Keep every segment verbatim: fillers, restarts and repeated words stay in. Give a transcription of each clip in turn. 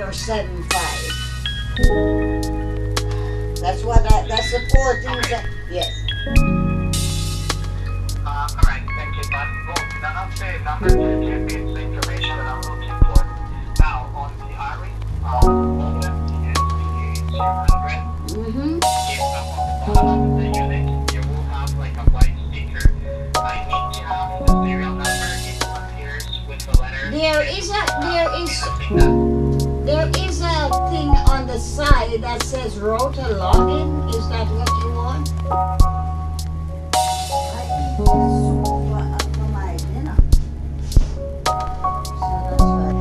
three or seven five. That's what I, that's the four things. All right. That, yes. Uh, all right, thank you. But well, none of the numbers can be the information that I'm looking for. Now on the I R I, um, the S P A two hundred. Mm-hmm. If I want the unit, you will have like a white sticker. I need to have the serial number. It appears with the letter. There is a there is. There is a thing on the side that says "Rotor Login." Is that what you want? I need this sofa up for my dinner. So that's right.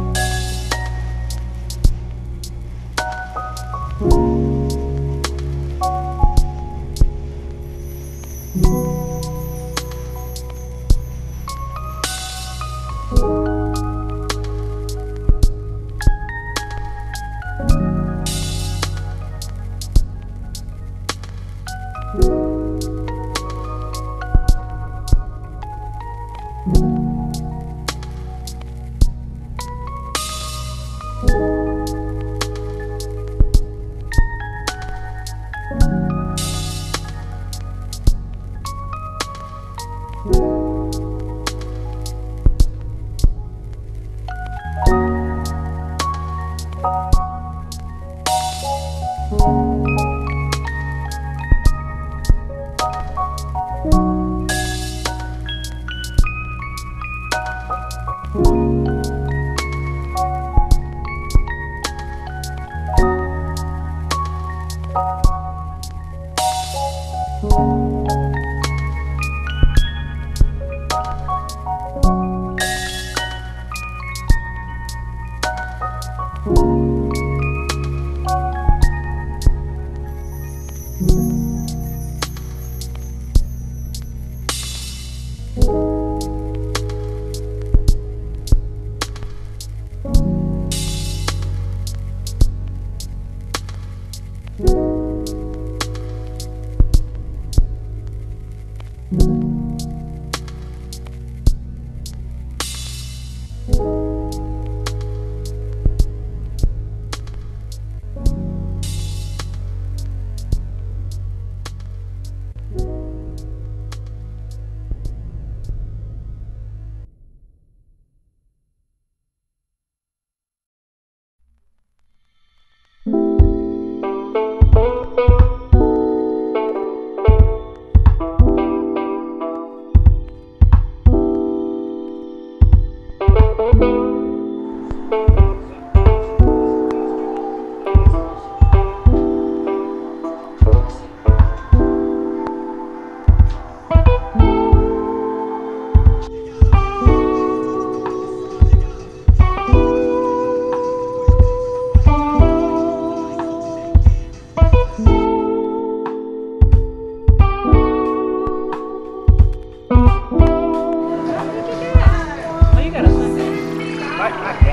I